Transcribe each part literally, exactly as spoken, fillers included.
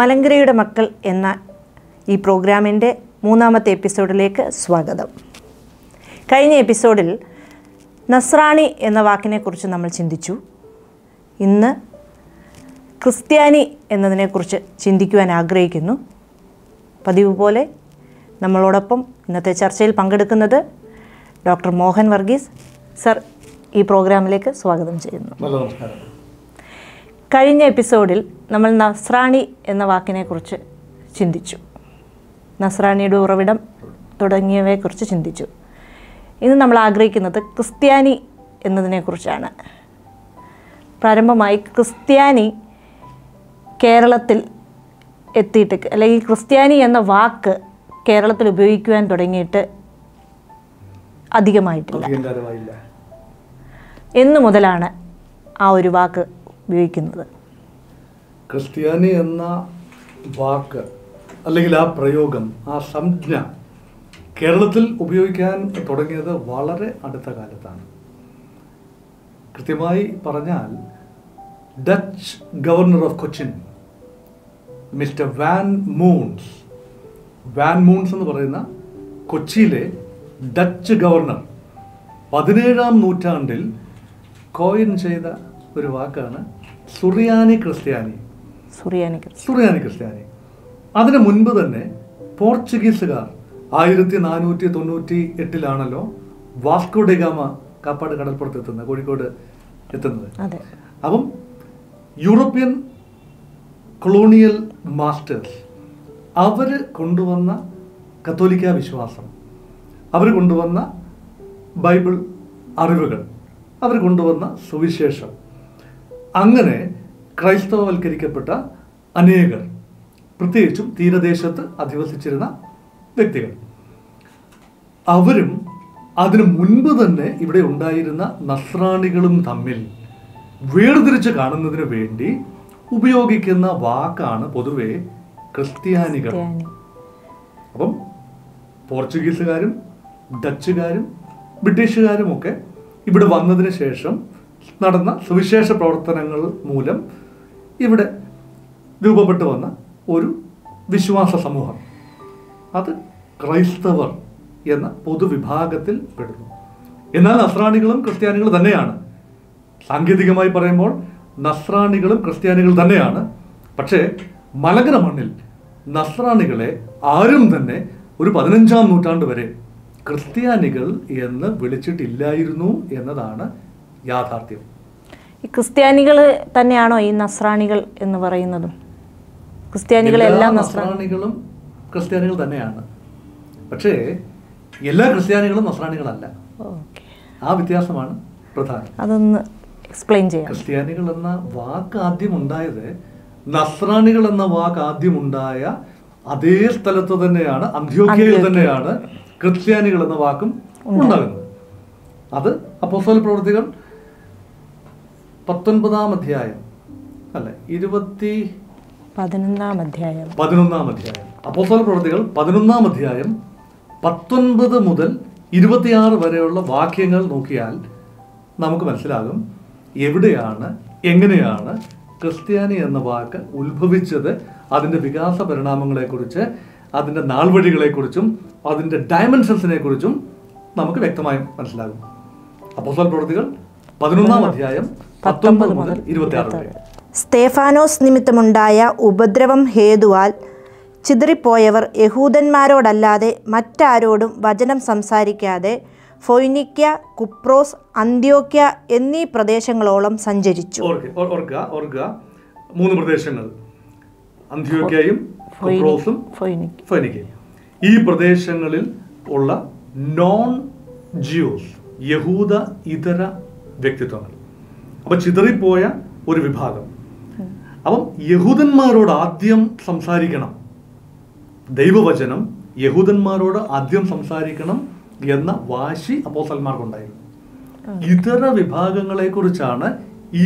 മലങ്കരയുടെ മക്കൾ എന്ന ഈ പ്രോഗ്രാമിൻ്റെ മൂന്നാമത്തെ എപ്പിസോഡിലേക്ക് സ്വാഗതം. കഴിഞ്ഞ എപ്പിസോഡിൽ നസ്രാണി എന്ന വാക്കിനെക്കുറിച്ച് നമ്മൾ ചിന്തിച്ചു. ഇന്ന് ക്രിസ്ത്യാനി എന്നതിനെക്കുറിച്ച് ചിന്തിക്കുവാൻ ആഗ്രഹിക്കുന്നു. പതിവ് പോലെ നമ്മളോടൊപ്പം ഇന്നത്തെ ചർച്ചയിൽ പങ്കെടുക്കുന്നത് ഡോക്ടർ മോഹൻ വർഗീസ് സർ ഈ പ്രോഗ്രാമിലേക്ക് സ്വാഗതം ചെയ്യുന്നു. കഴിഞ്ഞ എപ്പിസോഡിൽ നമ്മൾ നസ്രാണി എന്ന വാക്കിനെക്കുറിച്ച് ചിന്തിച്ചു, നസ്രാണിയുടെ ഉറവിടം തുടങ്ങിയവയെക്കുറിച്ച് ചിന്തിച്ചു. ഇന്ന് നമ്മൾ ആഗ്രഹിക്കുന്നത് ക്രിസ്ത്യാനി എന്നതിനെക്കുറിച്ചാണ്. പ്രാരംഭമായി ക്രിസ്ത്യാനി കേരളത്തിൽ എത്തിയിട്ട്, അല്ലെങ്കിൽ ക്രിസ്ത്യാനി എന്ന വാക്ക് കേരളത്തിൽ ഉപയോഗിക്കുവാൻ തുടങ്ങിയിട്ട് അധികമായിട്ടില്ല. എന്നു മുതലാണ് ആ ഒരു വാക്ക് ഉപയോഗിക്കുന്നത്? ക്രിസ്ത്യാനി എന്ന വാക്ക് അല്ലെങ്കിൽ ആ പ്രയോഗം, ആ സംജ്ഞ കേരളത്തിൽ ഉപയോഗിക്കാൻ തുടങ്ങിയത് വളരെ അടുത്ത കാലത്താണ്. കൃത്യമായി പറഞ്ഞാൽ Dutch governor of Cochin mister Van Moens, Van Moens എന്ന് പറയുന്ന കൊച്ചിയിലെ ഡച്ച് ഗവർണർ പതിനേഴാം നൂറ്റാണ്ടിൽ കോയിൻ ചെയ്ത ഒരു വാക്കാണ് സുറിയാനി ക്രിസ്ത്യാനി. സുറിയാനി ക്രിസ്ത്യാനി. അതിന് മുൻപ് തന്നെ പോർച്ചുഗീസുകാർ ആയിരത്തി നാനൂറ്റി തൊണ്ണൂറ്റി എട്ടിലാണല്ലോ വാസ്കോ ഡി ഗാമ കാപ്പാട് കടൽപ്പുറത്ത് എത്തുന്നത്, കോഴിക്കോട് എത്തുന്നത്. അപ്പം യൂറോപ്യൻ കൊളോണിയൽ മാസ്റ്റേഴ്സ് അവർ കൊണ്ടുവന്ന കത്തോലിക്ക വിശ്വാസം, അവർ കൊണ്ടുവന്ന ബൈബിൾ അറിവുകൾ, അവർ കൊണ്ടുവന്ന സുവിശേഷം, അങ്ങനെ ക്രൈസ്തവവൽക്കരിക്കപ്പെട്ട അനേകർ, പ്രത്യേകിച്ചും തീരദേശത്ത് അധിവസിച്ചിരുന്ന വ്യക്തികൾ, അവരും അതിനു മുൻപ് തന്നെ ഇവിടെ ഉണ്ടായിരുന്ന നസ്രാണികളും തമ്മിൽ വേർതിരിച്ച് കാണുന്നതിന് വേണ്ടി ഉപയോഗിക്കുന്ന വാക്കാണ് പൊതുവെ ക്രിസ്ത്യാനികൾ. അപ്പം പോർച്ചുഗീസുകാരും ഡച്ചുകാരും ബ്രിട്ടീഷുകാരും ഒക്കെ ഇവിടെ വന്നതിന് ശേഷം നടന്ന സുവിശേഷ പ്രവർത്തനങ്ങൾ മൂലം ഇവിടെ രൂപപ്പെട്ടു വന്ന ഒരു വിശ്വാസ സമൂഹം, അത് ക്രൈസ്തവർ എന്ന പൊതുവിഭാഗത്തിൽ പെടുന്നു. എന്നാൽ നസ്രാണികളും ക്രിസ്ത്യാനികൾ തന്നെയാണ്. സാങ്കേതികമായി പറയുമ്പോൾ നസ്രാണികളും ക്രിസ്ത്യാനികൾ തന്നെയാണ്. പക്ഷേ മലങ്കര മണ്ണിൽ നസ്രാണികളെ ആരും തന്നെ ഒരു പതിനഞ്ചാം നൂറ്റാണ്ട് വരെ ക്രിസ്ത്യാനികൾ എന്ന് വിളിച്ചിട്ടില്ലായിരുന്നു എന്നതാണ് യാഥാർത്ഥ്യം. ഈ ക്രിസ്ത്യാനികൾ തന്നെയാണോ ഈ നസ്രാണികൾ എന്ന് പറയുന്നതും? ക്രിസ്ത്യാനികളെല്ലാം നസ്രാണികളും ക്രിസ്ത്യാനികൾ തന്നെയാണ്. പക്ഷേ എല്ലാ ക്രിസ്ത്യാനികളും നസ്രാണികളല്ല. ആ വ്യത്യാസമാണ് പ്രധാനം. അതൊന്ന് എക്സ്പ്ലെയിൻ ചെയ്യാം. ക്രിസ്ത്യാനികൾ എന്ന വാക്ക് ആദ്യം ഉണ്ടായത്, നസ്രാണികൾ എന്ന വാക്ക് ആദ്യം ഉണ്ടായ അതേ സ്ഥലത്ത് തന്നെയാണ്, അന്ത്യോക്യയിൽ തന്നെയാണ് ക്രിസ്ത്യാനികൾ എന്ന വാക്കും ഉണ്ടാകുന്നത്. അത് അപ്പോസ്തല പ്രവൃത്തികൾ പത്തൊൻപതാം അധ്യായം അല്ല ഇരുപത്തി പതിനൊന്നാം അധ്യായം പതിനൊന്നാം അധ്യായം അപ്പോസ്തല പ്രവൃത്തികൾ പതിനൊന്നാം അധ്യായം പത്തൊൻപത് മുതൽ ഇരുപത്തിയാറ് വരെയുള്ള വാക്യങ്ങൾ നോക്കിയാൽ നമുക്ക് മനസ്സിലാകും എവിടെയാണ്, എങ്ങനെയാണ് ക്രിസ്ത്യാനി എന്ന വാക്ക് ഉത്ഭവിച്ചത്, അതിൻ്റെ വികാസ പരിണാമങ്ങളെക്കുറിച്ച്, അതിൻ്റെ നാൾവഴികളെക്കുറിച്ചും അതിൻ്റെ ഡയമെൻഷൻസിനെ കുറിച്ചും നമുക്ക് വ്യക്തമായി മനസ്സിലാകും. അപ്പോസ്തല പ്രവൃത്തികൾ പതിനൊന്നാം അധ്യായം പത്തൊൻപത് മുതൽ ഇരുപത്തിയാറ് വരെ. സ്തേഫാനോസ് നിമിത്തമുണ്ടായ ഉപദ്രവം ഹേതുവാൽ ചിതറിപ്പോയവർ യഹൂദന്മാരോടല്ലാതെ മറ്റാരോടും വചനം സംസാരിക്കാതെ ഫൊയ്നിക്യ, കുപ്രോസ്, അന്ത്യോക്യ എന്നീ പ്രദേശങ്ങളോളം സഞ്ചരിച്ചു. മൂന്ന് പ്രദേശങ്ങൾ, അന്ത്യോക്യയും കുപ്രോസും ഫൊയ്നിക്യയും. ഈ പ്രദേശങ്ങളിൽ ഉള്ള നോൺ ജിയോസ്, യഹൂദ ഇതര വ്യക്തിത്വങ്ങൾ, അപ്പം ചിതറിപ്പോയ ഒരു വിഭാഗം. അപ്പം യഹൂദന്മാരോട് ആദ്യം സംസാരിക്കണം, ദൈവവചനം യഹൂദന്മാരോട് ആദ്യം സംസാരിക്കണം എന്ന വാശി അപ്പോസ്തലന്മാർക്കുണ്ടായിരുന്നു. ഇതര വിഭാഗങ്ങളെക്കുറിച്ചാണ്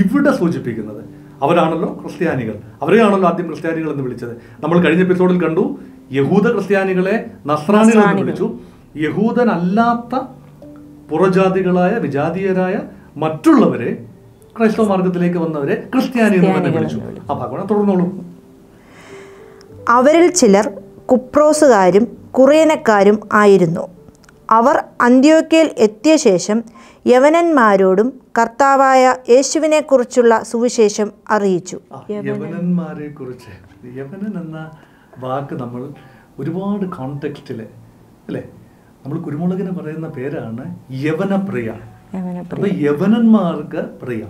ഇവിടെ സൂചിപ്പിക്കുന്നത്. അവരാണല്ലോ ക്രിസ്ത്യാനികൾ, അവരെയാണല്ലോ ആദ്യം ക്രിസ്ത്യാനികൾ എന്ന് വിളിച്ചത്. നമ്മൾ കഴിഞ്ഞ എപ്പിസോഡിൽ കണ്ടു, യഹൂദ ക്രിസ്ത്യാനികളെ നസ്രാണികൾ എന്ന് വിളിച്ചു. യഹൂദനല്ലാത്ത പുറജാതികളായ വിജാതീയരായ മറ്റുള്ളവരെ, ക്രൈസ്തവ മാർഗത്തിലേക്ക് വന്നവരെ ക്രിസ്ത്യാനി എന്ന് തന്നെ വിളിച്ചു. ആ ഭാഗമാണ്, തുടർന്നോളൂ. അവരിൽ ചിലർ കുപ്രോസുകാരും കുറേനക്കാരും ആയിരുന്നു. അവർ അന്ത്യോക്യയിൽ എത്തിയ ശേഷം യവനന്മാരോടും കർത്താവായ യേശുവിനെക്കുറിച്ചുള്ള സുവിശേഷം അറിയിച്ചു. യവനന്മാരെ കുറിച്ച്, യവനൻ എന്ന വാക്ക് നമ്മൾ ഒരുപാട് കോൺടെക്സ്റ്റിൽ അല്ലേ, നമ്മൾ കുരുമുളകിന് പറയുന്ന പേരാണ് യവനപ്രിയ. അപ്പോൾ യവനന്മാർക്ക് പ്രിയ.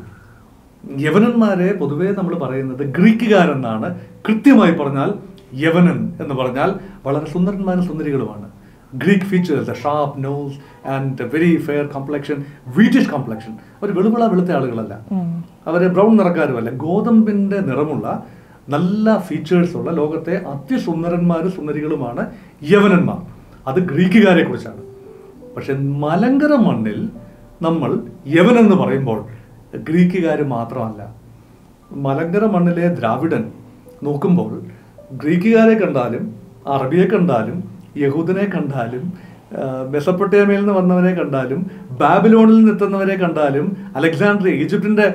യവനന്മാരെ പൊതുവേ നമ്മൾ പറയുന്നത് ഗ്രീക്കുകാരെന്നാണ്. കൃത്യമായി പറഞ്ഞാൽ യവനൻ എന്ന് പറഞ്ഞാൽ വളരെ സുന്ദരന്മാരും സുന്ദരികളുമാണ്. Greek features, sharp nose and very fair complexion, wheatish complexion. അവർ വെളുവിള വെളുത്ത ആളുകളല്ല, അവർ ബ്രൗൺ നിറക്കാരുമല്ല, ഗോതമ്പിൻ്റെ നിറമുള്ള നല്ല ഫീച്ചേഴ്സുള്ള ലോകത്തെ അത്യസുന്ദരന്മാരും സുന്ദരികളുമാണ് യവനന്മാർ. അത് ഗ്രീക്കുകാരെ കുറിച്ചാണ്. പക്ഷെ മലങ്കര മണ്ണിൽ നമ്മൾ യവനെന്ന് പറയുമ്പോൾ ഗ്രീക്കുകാർ മാത്രമല്ല, മലങ്കര മണ്ണിലെ ദ്രാവിഡൻ നോക്കുമ്പോൾ ഗ്രീക്കുകാരെ കണ്ടാലും അറബിയെ കണ്ടാലും യഹൂദനെ കണ്ടാലും മെസപ്പൊട്ടേമിയയിൽ നിന്ന് വന്നവരെ കണ്ടാലും ബാബിലോണിൽ നിന്ന് എത്തുന്നവരെ കണ്ടാലും അലക്സാണ്ട്രിയ, ഈജിപ്തിൻ്റെ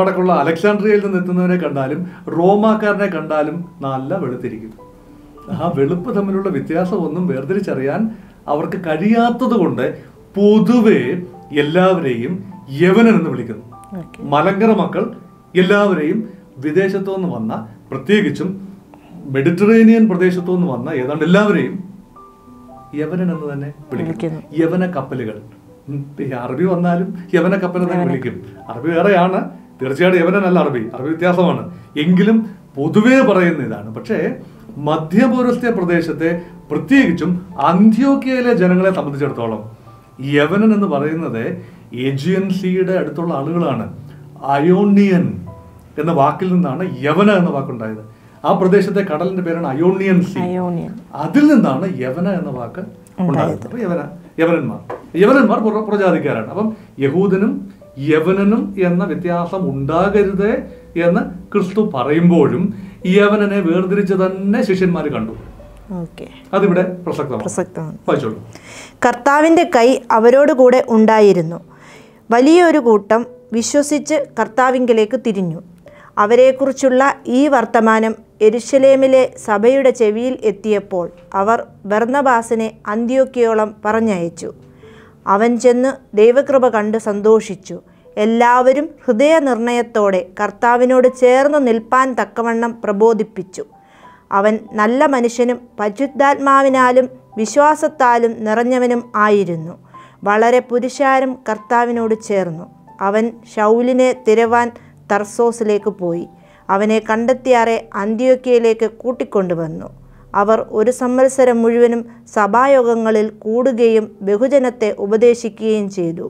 വടക്കുള്ള അലക്സാണ്ട്രിയയിൽ നിന്ന് എത്തുന്നവരെ കണ്ടാലും റോമാക്കാരനെ കണ്ടാലും നല്ല വെളുത്തിരിക്കും. ആ വെളുപ്പ് തമ്മിലുള്ള വ്യത്യാസമൊന്നും വേർതിരിച്ചറിയാൻ അവർക്ക് കഴിയാത്തത് കൊണ്ട് പൊതുവേ എല്ലാവരെയും യവനൻ എന്ന് വിളിക്കുന്നു. മലങ്കര മക്കൾ എല്ലാവരെയും വിദേശത്തു നിന്ന് വന്ന, പ്രത്യേകിച്ചും മെഡിറ്ററേനിയൻ പ്രദേശത്തു നിന്ന് വന്ന ഏതാണ്ട് എല്ലാവരെയും യവനൻ എന്ന് തന്നെ വിളിക്കുന്നു. യവന കപ്പലുകൾ, അറബി വന്നാലും യവന കപ്പൽ തന്നെ വിളിക്കും. അറബി വേറെയാണ്, തീർച്ചയായിട്ടും യവനൻ അല്ല അറബി, അറബി വ്യത്യാസമാണ്. എങ്കിലും പൊതുവേ പറയുന്ന ഇതാണ്. പക്ഷേ മധ്യപൗരസ്ത്യ പ്രദേശത്തെ, പ്രത്യേകിച്ചും അന്ത്യോക്യയിലെ ജനങ്ങളെ സംബന്ധിച്ചിടത്തോളം യവനൻ എന്ന് പറയുന്നത് ഏജിയൻ സീയുടെ അടുത്തുള്ള ആളുകളാണ്. അയോണിയൻ എന്ന വാക്കിൽ നിന്നാണ് യവന എന്ന വാക്കുണ്ടായത്. ആ പ്രദേശത്തെ കടലിന്റെ പേരാണ് അയോണിയൻ സീ. അതിൽ നിന്നാണ് യവന എന്ന വാക്ക് ഉണ്ടായത്. അപ്പൊ യവന യവനന്മാർ യവനന്മാർ പ്രജാതിക്കാരാണ്. അപ്പം യഹൂദനും യവനനും എന്ന വ്യത്യാസം ഉണ്ടാകരുത് എന്ന് ക്രിസ്തു പറയുമ്പോഴും യവനനെ വേർതിരിച്ച് തന്നെ ശിഷ്യന്മാർ കണ്ടു. അതിവിടെ പ്രസക്തമാണ്. കർത്താവിന്റെ കൈ അവരോട് കൂടെ ഉണ്ടായിരുന്നു. വലിയൊരു കൂട്ടം വിശ്വസിച്ച് കർത്താവിങ്കലേക്ക് തിരിഞ്ഞു. അവരെക്കുറിച്ചുള്ള ഈ വർത്തമാനം യെരുശലേമിലെ സഭയുടെ ചെവിയിൽ എത്തിയപ്പോൾ അവർ ബർന്നബാസിനെ അന്ത്യോക്യയോളം പറഞ്ഞയച്ചു. അവൻ ചെന്ന് ദൈവകൃപ കണ്ട് സന്തോഷിച്ചു. എല്ലാവരും ഹൃദയനിർണയത്തോടെ കർത്താവിനോട് ചേർന്ന് നിൽപ്പാൻ തക്കവണ്ണം പ്രബോധിപ്പിച്ചു. അവൻ നല്ല മനുഷ്യനും പരിശുദ്ധാത്മാവിനാലും വിശ്വാസത്താലും നിറഞ്ഞവനും ആയിരുന്നു. വളരെ പുരുഷാരം കർത്താവിനോട് ചേർന്നു. അവൻ ശൗലിനെ തിരവാൻ തർസോസിലേക്ക് പോയി. അവനെ കണ്ടെത്തിയാറെ അന്ത്യോക്യയിലേക്ക് കൂട്ടിക്കൊണ്ടുവന്നു. അവർ ഒരു സംവത്സരം മുഴുവനും സഭായോഗങ്ങളിൽ കൂടുകയും ബഹുജനത്തെ ഉപദേശിക്കുകയും ചെയ്തു.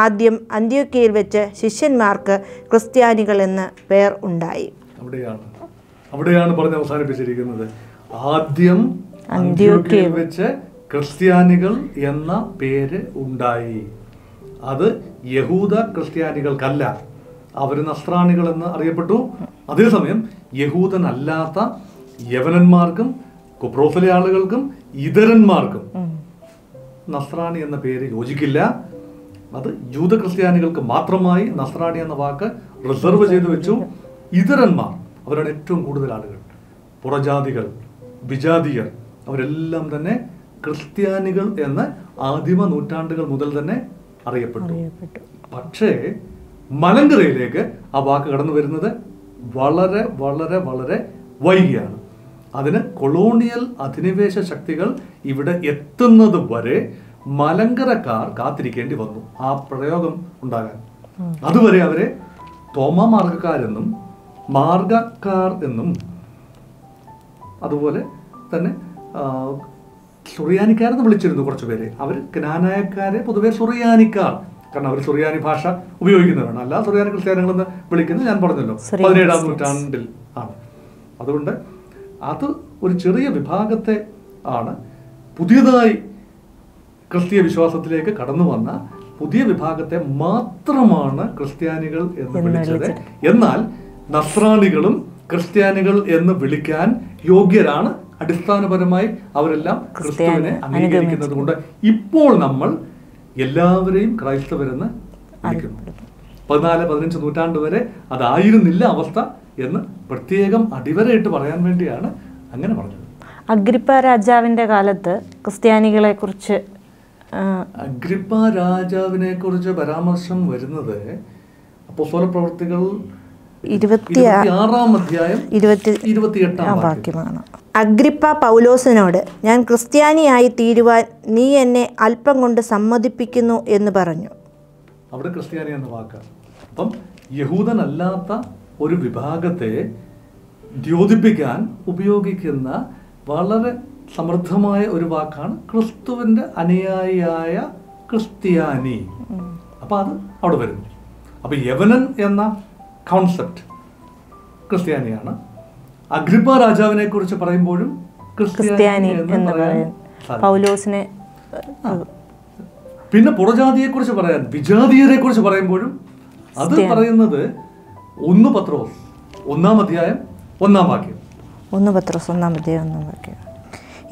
ആദ്യം അന്ത്യോക്യയിൽ വെച്ച് ശിഷ്യന്മാർക്ക് ക്രിസ്ത്യാനികൾ എന്ന് പേർ ഉണ്ടായി. അവിടെയാണ് പറഞ്ഞ് അവസാനിപ്പിച്ചിരിക്കുന്നത്, ആദ്യം അന്ത്യോക്യയിൽ വെച്ച് ക്രിസ്ത്യാനികൾ എന്ന പേര് ഉണ്ടായി. അത് യഹൂദ ക്രിസ്ത്യാനികൾക്കല്ല, അവർ നസ്രാണികൾ എന്ന് അറിയപ്പെട്ടു. അതേസമയം യഹൂദനല്ലാത്ത യവനന്മാർക്കും കുപ്രോസിലെ ആളുകൾക്കും ഇതരന്മാർക്കും നസ്രാണി എന്ന പേര് യോജിക്കില്ല. അത് ജൂത ക്രിസ്ത്യാനികൾക്ക് മാത്രമായി നസ്രാണി എന്ന വാക്ക് റിസർവ് ചെയ്തു വെച്ചു. ഇതരന്മാർ, അവരാണ് ഏറ്റവും കൂടുതൽ ആളുകൾ. പുറജാതികൾ, വിജാതിയർ, അവരെല്ലാം തന്നെ ക്രിസ്ത്യാനികൾ എന്ന് ആദിമ നൂറ്റാണ്ടുകൾ മുതൽ തന്നെ അറിയപ്പെട്ടു. പക്ഷേ മലങ്കരയിലേക്ക് ആ വാക്ക് കടന്നു വരുന്നത് വളരെ വളരെ വളരെ വൈകിയാണ്. അതിന് കൊളോണിയൽ അധിനിവേശ ശക്തികൾ ഇവിടെ എത്തുന്നത് വരെ മലങ്കരക്കാർ കാത്തിരിക്കേണ്ടി വന്നു ആ പ്രയോഗം ഉണ്ടാകാൻ. അതുവരെ അവരെ തോമാ മാർഗക്കാരെന്നും മാർഗക്കാർ എന്നും അതുപോലെ തന്നെ സുറിയാനിക്കാരെന്ന് വിളിച്ചിരുന്നു കുറച്ചു പേര്. അവർ ക്നാനായക്കാരെ പൊതുവെ സുറിയാനിക്കാർ, കാരണം അവർ സുറിയാനി ഭാഷ ഉപയോഗിക്കുന്നവരാണ്. അല്ല സുറിയാനി ക്രിസ്ത്യാനികളെന്ന് വിളിക്കുന്നത് ഞാൻ പറഞ്ഞല്ലോ പതിനേഴാം നൂറ്റാണ്ടിൽ ആണ്. അതുകൊണ്ട് അത് ഒരു ചെറിയ വിഭാഗത്തെ ആണ് പുതിയതായി ക്രിസ്തീയ വിശ്വാസത്തിലേക്ക് കടന്നു വന്ന പുതിയ വിഭാഗത്തെ മാത്രമാണ് ക്രിസ്ത്യാനികൾ എന്ന് വിളിച്ചത്. എന്നാൽ നസ്രാണികളും ക്രിസ്ത്യാനികൾ എന്ന് വിളിക്കാൻ യോഗ്യരാണ്. അടിസ്ഥാനപരമായി അവരെല്ലാം ക്രിസ്തുവിനെ അംഗീകരിക്കുന്നത് കൊണ്ട് ഇപ്പോൾ നമ്മൾ എല്ലാവരെയും ക്രൈസ്തവരെന്ന് വിളിക്കുന്നു. പതിനാല് പതിനഞ്ച് നൂറ്റാണ്ട് വരെ അതായിരുന്നില്ല അവസ്ഥ എന്ന് പ്രത്യേകം അടിവരയിട്ട് പറയാൻ വേണ്ടിയാണ് അങ്ങനെ പറഞ്ഞു. അഗ്രിപ്പ രാജാവിന്റെ കാലത്ത് ക്രിസ്ത്യാനികളെ കുറിച്ച് അഗ്രിപ്പ രാജാവിനെ കുറിച്ച് പരാമർശം വരുന്നത് അപ്പോസ്തല പ്രവൃത്തികൾ ഇരുപത്തിയാറാം അധ്യായം ഇരുപത്തിയെട്ടാം വാക്യമാണ്. അഗ്രിപ്പ പൗലോസിനോട്, ഞാൻ ക്രിസ്ത്യാനിയായി തീരുവാൻ നീ എന്നെ അല്പം കൊണ്ട് സമ്മതിപ്പിക്കുന്നു എന്ന് പറഞ്ഞു. അവിടെ ക്രിസ്ത്യാനി എന്ന വാക്കാണ്. അപ്പം യഹൂദനല്ലാത്ത ഒരു വിഭാഗത്തെ ദ്യോതിപ്പിക്കാൻ ഉപയോഗിക്കുന്ന വളരെ സമർത്ഥമായ ഒരു വാക്കാണ് ക്രിസ്തുവിൻ്റെ അനുയായിയായ ക്രിസ്ത്യാനി. അപ്പം അത് അവിടെ വരുന്നു. അപ്പം യവനൻ എന്ന കോൺസെപ്റ്റ് ക്രിസ്ത്യാനിയാണ്. അഗ്രിപ്പ രാജാവിനെ കുറിച്ച് പറയുമ്പോഴും ക്രിസ്ത്യാനി എന്ന് പറയാൻ പൗലോസിനെ, പിന്നെ പുറജാതിയെ കുറിച്ച് പറയാൻ വിജാതീയരെ കുറിച്ച് പറയുമ്പോഴും അത് പറയുന്നത് ഒന്ന് പത്രോസ് ഒന്നാം അധ്യായം ഒന്നാം വാക്യം. ഒന്ന് പത്രോസ് ഒന്നാം അധ്യായം ഒന്നാം വാക്യം.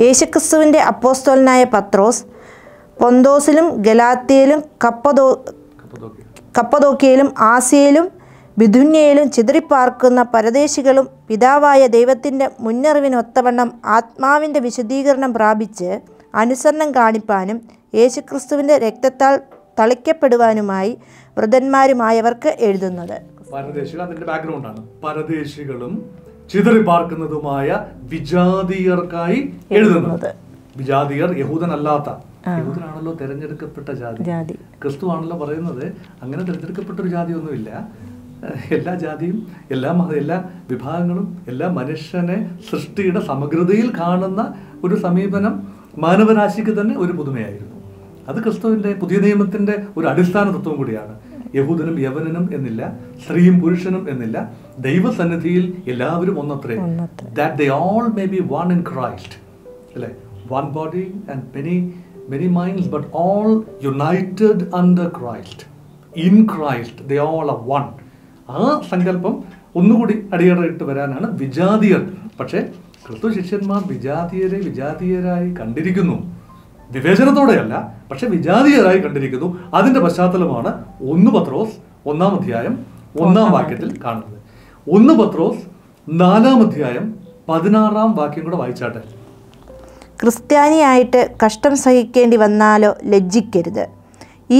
യേശുക്രിസ്തുവിൻ്റെ അപ്പോസ്തലനായ പത്രോസ് പൊന്തോസിലും ഗലാത്യയിലും കപ്പദോ കപ്പദോക്യയിലും ആസിയയിലും വിധുന്യയിലും ചിതറിപ്പാർക്കുന്ന പരദേശികളും പിതാവായ ദൈവത്തിൻ്റെ മുന്നറിവിനൊത്തവണ്ണം ആത്മാവിൻ്റെ വിശദീകരണം പ്രാപിച്ച് അനുസരണം കാണിപ്പാനും യേശുക്രിസ്തുവിൻ്റെ രക്തത്താൽ തളിക്കപ്പെടുവാനുമായി വൃദ്ധന്മാരുമായവർക്ക് എഴുതുന്നത്. പരദേശികൾ, അതിൻ്റെ ബാക്ക്ഗ്രൗണ്ടാണ്. പരദേശികളും ചിതറിപ്പാർക്കുന്നതുമായ വിജാതീയർക്കായി എഴുതുന്നത്. വിജാതീയർ യഹൂദനല്ലാത്ത, യഹൂദനാണല്ലോ തിരഞ്ഞെടുക്കപ്പെട്ട ജാതി. ക്രിസ്തു ആണല്ലോ പറയുന്നത് അങ്ങനെ തിരഞ്ഞെടുക്കപ്പെട്ടൊരു ജാതി ഒന്നുമില്ല, എല്ലാ ജാതിയും എല്ലാ എല്ലാ വിഭാഗങ്ങളും എല്ലാ മനുഷ്യനെ സൃഷ്ടിയുടെ സമഗ്രതയിൽ കാണുന്ന ഒരു സമീപനം മാനവരാശിക്ക് തന്നെ ഒരു പുതുമയായിരുന്നു. അത് ക്രിസ്തുവിൻ്റെ പുതിയ നിയമത്തിൻ്റെ ഒരു അടിസ്ഥാന തത്വം കൂടിയാണ്. യഹൂദനും യവനനും എന്നില്ല, സ്ത്രീയും പുരുഷനും എന്നില്ല, ദൈവസന്നിധിയിൽ എല്ലാവരും ഒന്നത്രേ. That they all may be one in Christ, അല്ലേ? One body and many many minds but all united under Christ. In Christ they all are one. ആ സങ്കല്പം ഒന്നുകൂടി അടിയറയിട്ട് വരാനാണ് വിജാതീയർ. പക്ഷേ ക്രിസ്തു ശിഷ്യന്മാർ വിജാതീയരെ വിജാതീയരായി കണ്ടിരിക്കുന്നു, വിവേചനത്തോടെയല്ല, പക്ഷെ വിജാതീയരായി കണ്ടിരിക്കുന്നു. അതിൻ്റെ പശ്ചാത്തലമാണ് ഒന്ന് പത്രോസ് ഒന്നാം അധ്യായം ഒന്നാം വാക്യത്തിൽ കാണുന്നത്. ഒന്ന് പത്രോസ് നാലാം അധ്യായം പതിനാറാം വാക്യം കൂടെ വായിച്ചാട്ടെ. ക്രിസ്ത്യാനിയായിട്ട് കഷ്ടം സഹിക്കേണ്ടി വന്നാലോ ലജ്ജിക്കരുത്,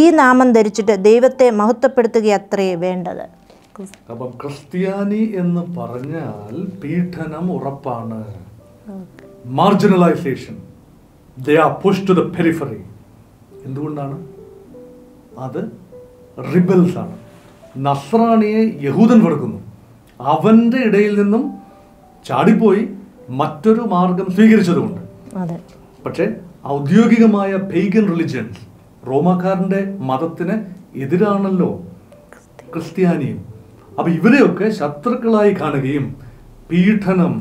ഈ നാമം ധരിച്ചിട്ട് ദൈവത്തെ മഹത്വപ്പെടുത്തുകയത്രേ വേണ്ടത്. അപ്പം ക്രിസ്ത്യാനി എന്ന് പറഞ്ഞാൽ പീഡനം ഉറപ്പാണ്. Marginalisation, they are pushed to the periphery. എന്തുകൊണ്ടാണ്? അത് റിബൽസ് ആണ്. നസ്രാണിയെ യഹൂദൻ വെറുക്കുന്നു, അവൻ്റെ ഇടയിൽ നിന്നും ചാടിപ്പോയി മറ്റൊരു മാർഗം സ്വീകരിച്ചതുകൊണ്ട്. പക്ഷേ ഔദ്യോഗികമായ പേഗൻ റിലിജിയൻസ്, റോമാക്കാരൻ്റെ മതത്തിന് എതിരാണല്ലോ ക്രിസ്ത്യാനിയും. അപ്പം ഇവരെയൊക്കെ ശത്രുക്കളായി കാണുകയും പീഡനം,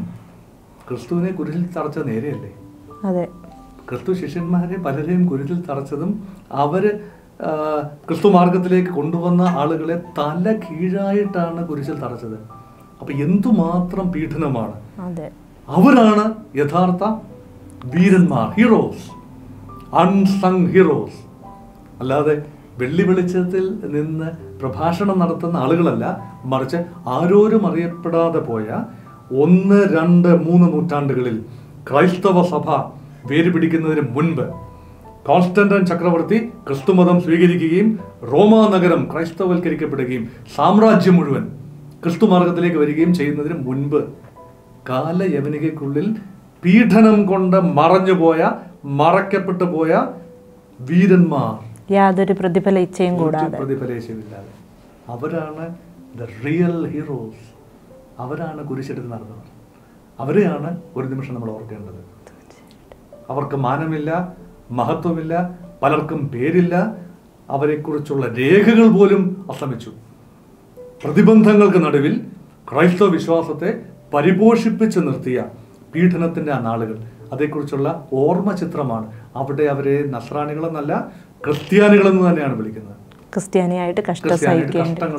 ക്രിസ്തുവിനെ കുരിശിൽ തറച്ച നേരെയല്ലേ? അതെ, ക്രിസ്തു ശിഷ്യന്മാരെ പലരെയും കുരിശിൽ തറച്ചതും അവർ ക്രിസ്തു മാർഗത്തിലേക്ക് കൊണ്ടുവന്ന ആളുകളെ തല കീഴായിട്ടാണ് കുരിശിൽ തറച്ചത്. അപ്പം എന്തുമാത്രം പീഡനമാണ്! അവരാണ് യഥാർത്ഥ വീരന്മാർ, ഹീറോസ്, അൺസങ് ഹീറോസ്. അല്ലാതെ വെള്ളി വെളിച്ചത്തിൽ നിന്ന് പ്രഭാഷണം നടത്തുന്ന ആളുകളല്ല, മറിച്ച് ആരോരും അറിയപ്പെടാതെ പോയ ഒന്ന് രണ്ട് മൂന്ന് നൂറ്റാണ്ടുകളിൽ ക്രൈസ്തവ സഭ വേരുപിടിക്കുന്നതിന് മുൻപ് കോൺസ്റ്റന്റൈൻ ചക്രവർത്തി ക്രിസ്തുമതം സ്വീകരിക്കുകയും റോമാ നഗരം ക്രൈസ്തവൽക്കരിക്കപ്പെടുകയും സാമ്രാജ്യം മുഴുവൻ ക്രിസ്തു മാർഗത്തിലേക്ക് വരികയും ചെയ്യുന്നതിന് മുൻപ് കാലയവനികയ്ക്കുള്ളിൽ പീഡനം കൊണ്ട് മറഞ്ഞുപോയ, മറയ്ക്കപ്പെട്ടു പോയ വീരന്മാർ, യാതൊരു പ്രതിഫല ഇച്ഛയും കൂടാതെ, പ്രതിഫലേശമില്ലാതെ, അവരാണ് ദ റിയൽ ഹീറോസ്. അവരാണ് കുരിശെടുത്ത് നടന്നവർ. അവരെയാണ് ഒരു നിമിഷം നമ്മൾ ഓർക്കേണ്ടത്. അവർക്ക് മാനമില്ല, മഹത്വമില്ല, പലർക്കും പേരില്ല, അവരെക്കുറിച്ചുള്ള രേഖകൾ പോലും അസ്തമിച്ചു. പ്രതിബന്ധങ്ങൾക്ക് നടുവിൽ ക്രൈസ്തവ വിശ്വാസത്തെ പരിപോഷിപ്പിച്ച് നിർത്തിയ പീഡനത്തിൻ്റെ ആ നാളുകൾ, അതേക്കുറിച്ചുള്ള ഓർമ്മ ചിത്രമാണ്. അവിടെ അവരെ നസ്രാണികളെന്നല്ല, ക്രിസ്ത്യാനികളെന്ന് തന്നെയാണ് വിളിക്കുന്നത്. ക്രിസ്ത്യാനിയായിട്ട് കഷ്ടം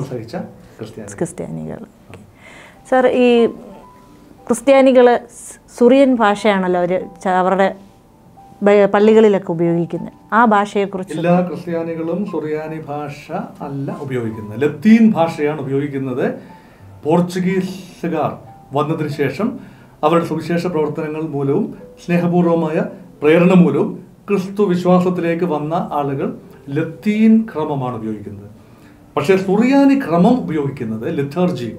സഹിച്ച ക്രിസ്ത്യാനികൾ. സാർ, ഈ ക്രിസ്ത്യാനികൾ സുറിയൻ ഭാഷയാണല്ലോ അവർ അവരുടെ പള്ളികളിലൊക്കെ ഉപയോഗിക്കുന്നത്. ആ ഭാഷയെക്കുറിച്ച് എല്ലാ ക്രിസ്ത്യാനികളും സുറിയാനി ഭാഷ അല്ല ഉപയോഗിക്കുന്നത്, ലത്തീൻ ഭാഷയാണ് ഉപയോഗിക്കുന്നത്. പോർച്ചുഗീസുകാർ വന്നതിന് ശേഷം അവരുടെ സുവിശേഷ പ്രവർത്തനങ്ങൾ മൂലവും സ്നേഹപൂർവമായ പ്രേരണ മൂലവും ക്രിസ്തു വിശ്വാസത്തിലേക്ക് വന്ന ആളുകൾ ലത്തീൻ ക്രമമാണ് ഉപയോഗിക്കുന്നത്. പക്ഷേ സുറിയാനി ക്രമം ഉപയോഗിക്കുന്നത്, ലിത്തർജി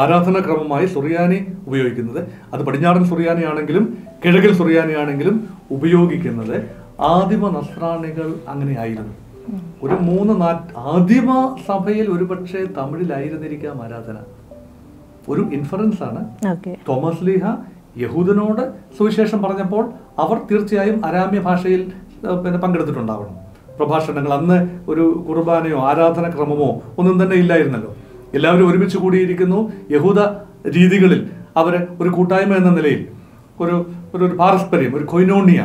ആരാധന ക്രമമായി സുറിയാനി ഉപയോഗിക്കുന്നത്, അത് പടിഞ്ഞാറൻ സുറിയാനിയാണെങ്കിലും കിഴക്കൻ സുറിയാനിയാണെങ്കിലും ഉപയോഗിക്കുന്നത് ആദിമ നസ്രാണികൾ അങ്ങനെയായിരുന്നു. ഒരു മൂന്ന് നാ ആദിമ സഭയിൽ ഒരുപക്ഷെ തമിഴിലായിരുന്നിരിക്കാം ആരാധന. ഒരു ഇൻഫറൻസ് ആണ്. തോമസ് ലീഹ യഹൂദനോട് സുവിശേഷം പറഞ്ഞപ്പോൾ അവർ തീർച്ചയായും അരാമ്യ ഭാഷയിൽ പിന്നെ പങ്കെടുത്തിട്ടുണ്ടാവണം പ്രഭാഷണങ്ങൾ. അന്ന് ഒരു കുർബാനയോ ആരാധന ക്രമമോ ഒന്നും തന്നെ ഇല്ലായിരുന്നല്ലോ. എല്ലാവരും ഒരുമിച്ച് കൂടിയിരിക്കുന്നു. യഹൂദ രീതികളിൽ അവർ ഒരു കൂട്ടായ്മ എന്ന നിലയിൽ ഒരു ഒരു പാരസ്പര്യം, ഒരു കൊയ്നോണിയ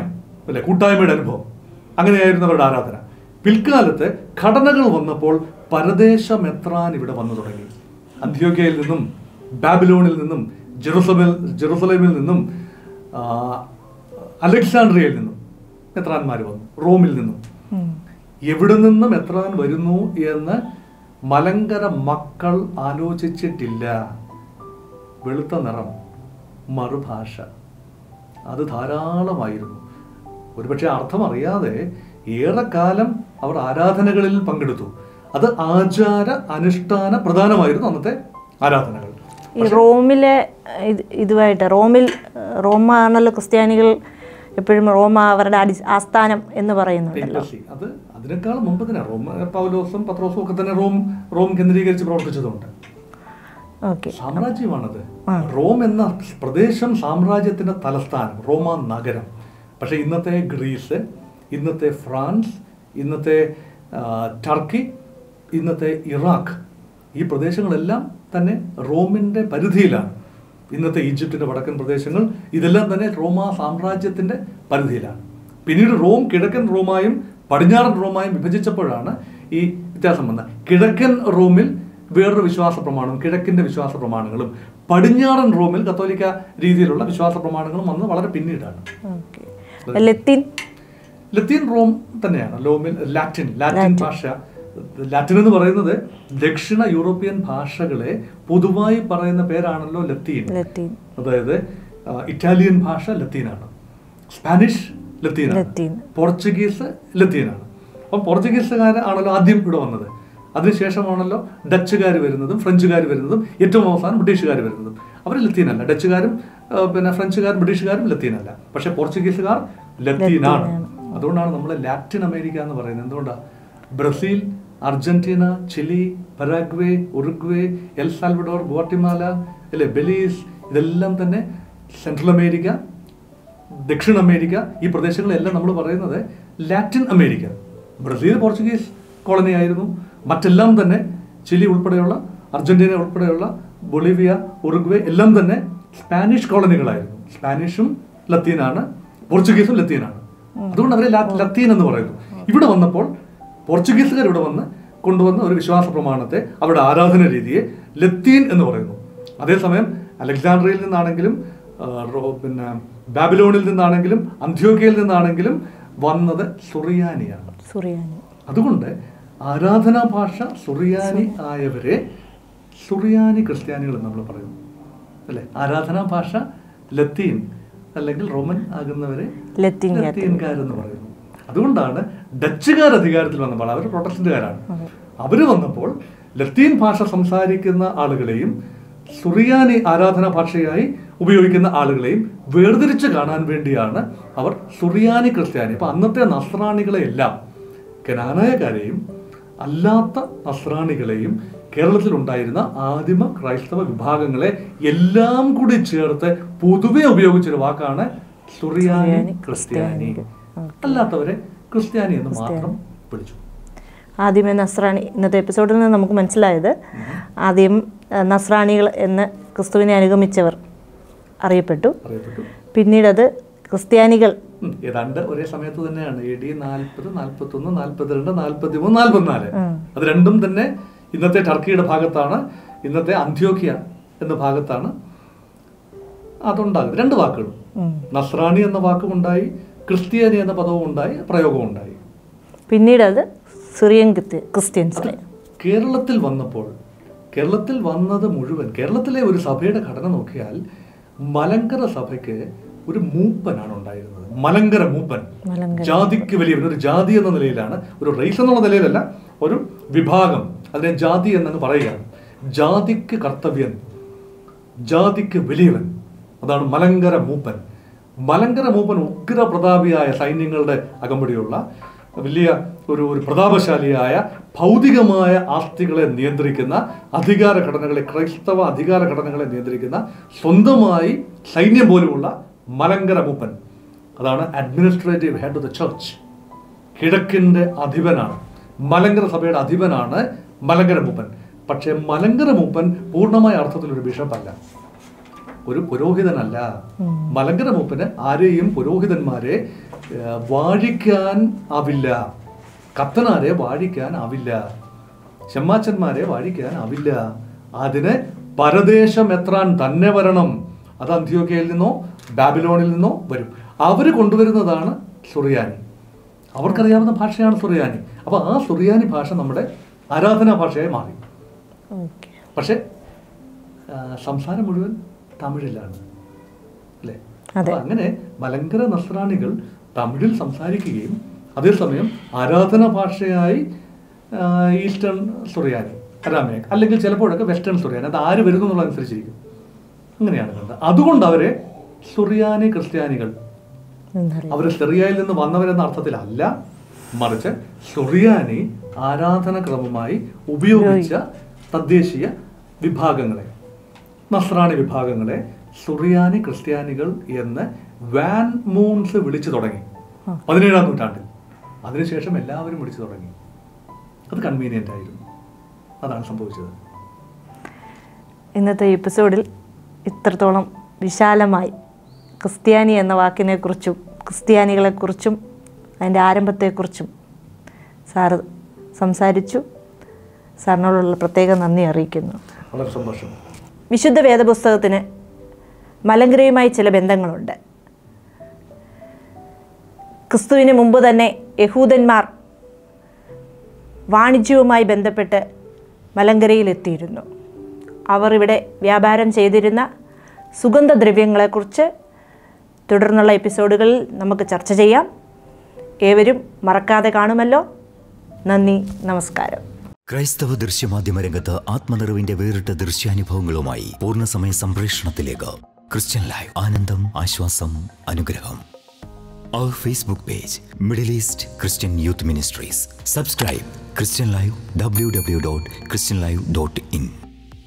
അല്ലെ, കൂട്ടായ്മയുടെ അനുഭവം, അങ്ങനെയായിരുന്നു അവരുടെ ആരാധന. പിൽക്കാലത്ത് ഘടനകൾ വന്നപ്പോൾ പരദേശ മെത്രാൻ ഇവിടെ വന്നു തുടങ്ങി. അന്ത്യോക്യയിൽ നിന്നും ബാബിലോണിൽ നിന്നും ജെറുസലേമിൽ ജെറുസലേമിൽ നിന്നും അലക്സാണ്ട്രിയയിൽ നിന്നും മെത്രാന്മാർ വന്നു, റോമിൽ നിന്നും. എവിടെ നിന്ന് മെത്രാൻ വരുന്നു എന്ന് മലങ്കര മക്കൾ ആലോചിച്ചിട്ടില്ല. വെളുത്ത നിറം, മറുഭാഷ, അത് ധാരാളമായിരുന്നു. ഒരുപക്ഷെ അർത്ഥം അറിയാതെ ഏറെക്കാലം അവർ ആരാധനകളിൽ പങ്കെടുത്തു. അത് ആചാര അനുഷ്ഠാന പ്രധാനമായിരുന്നു അന്നത്തെ ആരാധനകൾ. ഈ റോമിലെ ഇതുമായിട്ട് റോമിൽ റോമ ആണല്ലോ ക്രിസ്ത്യാനികൾ എപ്പോഴും റോമ അവരുടെ ആസ്ഥാനം എന്ന് പറയുന്നത്. അത് അതിനേക്കാൾ മുമ്പ് തന്നെ റോം പൗലോസും പത്രോസും ഒക്കെ തന്നെ റോം റോം കേന്ദ്രീകരിച്ച് പ്രവർത്തിച്ചതുകൊണ്ട് സാമ്രാജ്യമാണത്. റോം എന്ന പ്രദേശം സാമ്രാജ്യത്തിന്റെ തലസ്ഥാനം, റോമ നഗരം. പക്ഷെ ഇന്നത്തെ ഗ്രീസ്, ഇന്നത്തെ ഫ്രാൻസ്, ഇന്നത്തെ ടർക്കി, ഇന്നത്തെ ഇറാഖ്, ഈ പ്രദേശങ്ങളെല്ലാം തന്നെ റോമിൻ്റെ പരിധിയിലാണ്. ഇന്നത്തെ ഈജിപ്തിൻ്റെ വടക്കൻ പ്രദേശങ്ങൾ ഇതെല്ലാം തന്നെ റോമാ സാമ്രാജ്യത്തിൻ്റെ പരിധിയിലാണ്. പിന്നീട് റോം കിഴക്കൻ റോമായും പടിഞ്ഞാറൻ റോമായും വിഭജിച്ചപ്പോഴാണ് ഈ വ്യത്യാസം വന്നത്. കിഴക്കൻ റോമിൽ വേറൊരു വിശ്വാസ പ്രമാണം, കിഴക്കിൻ്റെ വിശ്വാസ പ്രമാണങ്ങളും പടിഞ്ഞാറൻ റോമിൽ കത്തോലിക്ക രീതിയിലുള്ള വിശ്വാസ പ്രമാണങ്ങളും വന്നത് വളരെ പിന്നീടാണ്. ലത്തീൻ ലത്തീൻ റോം തന്നെയാണ്. റോമിൽ ലാറ്റിൻ ലാറ്റിൻ ഭാഷ, ലാറ്റിൻ എന്ന് പറയുന്നത് ദക്ഷിണ യൂറോപ്യൻ ഭാഷകളെ പൊതുവായി പറയുന്ന പേരാണല്ലോ ലത്തീൻ. അതായത് ഇറ്റാലിയൻ ഭാഷ ലത്തീനാണ്, സ്പാനിഷ് ലത്തീനാണ്, പോർച്ചുഗീസ് ലത്തീനാണ്. അപ്പം പോർച്ചുഗീസുകാരാണല്ലോ ആദ്യം ഇവിടെ വന്നത്. അതിനുശേഷമാണല്ലോ ഡച്ചുകാർ വരുന്നതും ഫ്രഞ്ചുകാർ വരുന്നതും ഏറ്റവും അവസാനം ബ്രിട്ടീഷുകാർ വരുന്നതും. അവർ ലത്തീനല്ല. ഡച്ചുകാരും പിന്നെ ഫ്രഞ്ചുകാരും ബ്രിട്ടീഷുകാരും ലത്തീനല്ല, പക്ഷെ പോർച്ചുഗീസുകാർ ലത്തീനാണ്. അതുകൊണ്ടാണ് നമ്മൾ ലാറ്റിൻ അമേരിക്ക എന്ന് പറയുന്നത്. എന്തുകൊണ്ടാണ്? Brazil, Argentina, Chile, Paraguay, Uruguay, El Salvador, Guatemala, അല്ലെ ബെലീസ്, ഇതെല്ലാം തന്നെ സെൻട്രൽ അമേരിക്ക, ദക്ഷിണ അമേരിക്ക, ഈ പ്രദേശങ്ങളെല്ലാം നമ്മൾ പറയുന്നത് Latin America. Brazil Portuguese colony ആയിരുന്നു. മറ്റെല്ലാം തന്നെ ചിലി ഉൾപ്പെടെയുള്ള, അർജന്റീന ഉൾപ്പെടെയുള്ള, ബൊളീവിയ, ഉറുഗ്വേ എല്ലാം തന്നെ സ്പാനിഷ് കോളനികളായിരുന്നു. സ്പാനിഷും ലത്തീനാണ്, പോർച്ചുഗീസും ലത്തീനാണ്. അതുകൊണ്ട് അവരെ ലത്തീൻ എന്ന് പറയുന്നു. ഇവിടെ വന്നപ്പോൾ പോർച്ചുഗീസുകാർ ഇവിടെ വന്ന് കൊണ്ടുവന്ന ഒരു വിശ്വാസ പ്രമാണത്തെ, അവരുടെ ആരാധന രീതിയെ ലത്തീൻ എന്ന് പറയുന്നു. അതേസമയം അലക്സാണ്ട്രിയയിൽ നിന്നാണെങ്കിലും പിന്നെ ബാബിലോണിൽ നിന്നാണെങ്കിലും അന്ത്യോക്യയിൽ നിന്നാണെങ്കിലും വന്നത് സുറിയാനിയാണ്. അതുകൊണ്ട് ആരാധനാ ഭാഷ സുറിയാനി ആയവരെ സുറിയാനി ക്രിസ്ത്യാനികൾ എന്ന് നമ്മൾ പറയുന്നു, അല്ലെ? ആരാധനാ ഭാഷ ലത്തീൻ അല്ലെങ്കിൽ റോമൻ ആകുന്നവരെ ലത്തീൻകാരെന്ന് പറയുന്നു. അതുകൊണ്ടാണ് ഡച്ചുകാർ അധികാരത്തിൽ വന്നപ്പോൾ, അവർ പ്രൊട്ടസ്റ്റന്റുകാരാണ്, അവർ വന്നപ്പോൾ ലത്തീൻ ഭാഷ സംസാരിക്കുന്ന ആളുകളെയും സുറിയാനി ആരാധനാ ഭാഷയായി ഉപയോഗിക്കുന്ന ആളുകളെയും വേർതിരിച്ച് കാണാൻ വേണ്ടിയാണ് അവർ സുറിയാനി ക്രിസ്ത്യാനി. ഇപ്പം അന്നത്തെ നസ്രാണികളെയെല്ലാം, കനാനായക്കാരെയും അല്ലാത്ത നസ്രാണികളെയും കേരളത്തിലുണ്ടായിരുന്ന ആദിമ ക്രൈസ്തവ വിഭാഗങ്ങളെ എല്ലാം കൂടി ചേർത്ത് പൊതുവെ ഉപയോഗിച്ചൊരു വാക്കാണ് സുറിയാനി ക്രിസ്ത്യാനി. അല്ലാത്തവരെ ക്രിസ്ത്യാനി എന്ന് മാത്രം വിളിച്ചു. ആദ്യമേ നസ്രാണി. ഇന്നത്തെ എപ്പിസോഡിൽ നിന്ന് നമുക്ക് മനസ്സിലായത് ആദ്യം നസ്രാണികൾ എന്ന് ക്രിസ്തുവിനെ അനുഗമിച്ചവർ അറിയപ്പെട്ടു. പിന്നീടത് ക്രിസ്ത്യാനികൾ ഏതാണ്ട് ഒരേ സമയത്ത് തന്നെയാണ്, എ ഡി നാൽപ്പത്, നാൽപ്പത്തൊന്ന്, നാൽപ്പത്തിരണ്ട്, നാൽപ്പത്തിമൂന്ന്, നാൽപ്പത്തിനാല്. അത് രണ്ടും തന്നെ ഇന്നത്തെ ടർക്കിയുടെ ഭാഗത്താണ്, ഇന്നത്തെ അന്ത്യോക്യ എന്ന ഭാഗത്താണ് അതുണ്ടാകുന്നത്. രണ്ട് വാക്കുകൾ, നസ്രാണി എന്ന വാക്കുമുണ്ടായി, ക്രിസ്ത്യാനി എന്ന പദവും ഉണ്ടായി, പ്രയോഗവും ഉണ്ടായി. പിന്നീട് അത് സിറിയൻ ക്രിസ്ത്യൻസ്. കേരളത്തിൽ വന്നപ്പോൾ, കേരളത്തിൽ വന്നത് മുഴുവൻ, കേരളത്തിലെ ഒരു സഭയുടെ ഘടന നോക്കിയാൽ മലങ്കര സഭയ്ക്ക് ഒരു മൂപ്പനാണ് ഉണ്ടായിരുന്നത്. മലങ്കര മൂപ്പൻ, ജാതിക്ക് വലിയ ഒരു ജാതി എന്ന നിലയിലാണ്, ഒരു റൈസ് എന്നുള്ള നിലയിലല്ല, ഒരു വിഭാഗം, അതിനെ ജാതി എന്നാണ് പറയുകയാണ്. ജാതിക്ക് കർത്തവ്യൻ, ജാതിക്ക് വലിയവൻ, അതാണ് മലങ്കര മൂപ്പൻ. മലങ്കര മൂപ്പൻ ഉഗ്രപ്രതാപിയായ സൈന്യങ്ങളുടെ അകമ്പടിയുള്ള വലിയ ഒരു ഒരു പ്രതാപശാലിയായ ഭൗതികമായ ആസ്തികളെ നിയന്ത്രിക്കുന്ന അധികാര ഘടനകളെ, ക്രൈസ്തവ അധികാര ഘടനകളെ നിയന്ത്രിക്കുന്ന സ്വന്തമായി സൈന്യം പോലുമുള്ള മലങ്കര മൂപ്പൻ, അതാണ് administrative head of the church. കിഴക്കിൻ്റെ അധിപനാണ്, മലങ്കര സഭയുടെ അധിപനാണ് മലങ്കര മൂപ്പൻ. പക്ഷേ മലങ്കര മൂപ്പൻ പൂർണ്ണമായ അർത്ഥത്തിൽ ഒരു ബിഷപ്പല്ല, ഒരു പുരോഹിതനല്ല. മലങ്കര മൂപ്പന് ആരെയും പുരോഹിതന്മാരെ വാഴിക്കാൻ ആവില്ല, കത്തനാരെ വാഴിക്കാൻ ആവില്ല, ചെമ്മാച്ചന്മാരെ വാഴിക്കാൻ ആവില്ല. അതിന് പരദേശം എത്രാൻ തന്നെ വരണം. അത് അന്ത്യോക്യയിൽ നിന്നോ ബാബിലോണിൽ നിന്നോ വരും. അവർ കൊണ്ടുവരുന്നതാണ് സുറിയാനി. അവർക്കറിയാവുന്ന ഭാഷയാണ് സുറിയാനി. അപ്പോൾ ആ സുറിയാനി ഭാഷ നമ്മുടെ ആരാധനാ ഭാഷയായി മാറി. പക്ഷെ സംസാരം മുഴുവൻ തമിഴിലാണ്, അല്ലേ? അപ്പോൾ അങ്ങനെ മലങ്കര നസ്രാണികൾ തമിഴിൽ സംസാരിക്കുകയും അതേസമയം ആരാധന ഭാഷയായി ഈസ്റ്റേൺ സുറിയാനി, അരാമേക്ക്, അല്ലെങ്കിൽ ചിലപ്പോഴൊക്കെ വെസ്റ്റേൺ സുറിയാനി, അത് ആര് വരുന്നു എന്നുള്ളതനുസരിച്ചിരിക്കും. അങ്ങനെയാണ് കണ്ടത്. അതുകൊണ്ട് അവരെ സുറിയാനി ക്രിസ്ത്യാനികൾ, അവർ സിറിയയിൽ നിന്ന് വന്നവരെന്ന അർത്ഥത്തിലല്ല, മറിച്ച് സുറിയാനി ആരാധനക്രമമായി ഉപയോഗിച്ച തദ്ദേശീയ വിഭാഗങ്ങളെ, നസ്രാണി വിഭാഗങ്ങളെ സുറിയാനി ക്രിസ്ത്യാനികൾ എന്ന് വാൻ മൂൺസ് വിളിച്ചു തുടങ്ങി പതിനേഴാം നൂറ്റാണ്ടിൽ. അതിനുശേഷം എല്ലാവരും വിളിച്ചു തുടങ്ങി. അത് കൺവീനിയൻ്റ് ആയിരുന്നു. അതാണ് സംഭവിച്ചത്. ഇന്നത്തെ എപ്പിസോഡിൽ ഇത്രത്തോളം വിശാലമായി ക്രിസ്ത്യാനി എന്ന വാക്കിനെക്കുറിച്ചും ക്രിസ്ത്യാനികളെക്കുറിച്ചും അതിൻ്റെ ആരംഭത്തെക്കുറിച്ചും സാർ സംസാരിച്ചു. സാറിനോടുള്ള പ്രത്യേക നന്ദി അറിയിക്കുന്നു. വളരെ സന്തോഷം. വിശുദ്ധ വേദപുസ്തകത്തിന് മലങ്കരയുമായി ചില ബന്ധങ്ങളുണ്ട്. ക്രിസ്തുവിന് മുമ്പ് തന്നെ യഹൂദന്മാർ വാണിജ്യവുമായി ബന്ധപ്പെട്ട് മലങ്കരയിലെത്തിയിരുന്നു. അവർ ഇവിടെ വ്യാപാരം ചെയ്തിരുന്ന സുഗന്ധദ്രവ്യങ്ങളെക്കുറിച്ച് തുടർന്നുള്ള എപ്പിസോഡുകളിൽ നമുക്ക് ചർച്ച ചെയ്യാം. ഏവരും മറക്കാതെ കാണുമല്ലോ. നന്ദി, നമസ്കാരം. ക്രൈസ്തവ ദൃശ്യമാധ്യമ രംഗത്ത് ആത്മനിറവിന്റെ വേറിട്ട ദൃശ്യാനുഭവങ്ങളുമായി പൂർണ്ണസമയ സംപ്രേഷണത്തിലേക്ക് ക്രിസ്ത്യൻ ലൈഫ്. ആനന്ദം, ആശ്വാസം, അനുഗ്രഹം. Our Facebook page, Middle East Christian Youth Ministries. Subscribe Christian Live, w w w dot christian live dot in.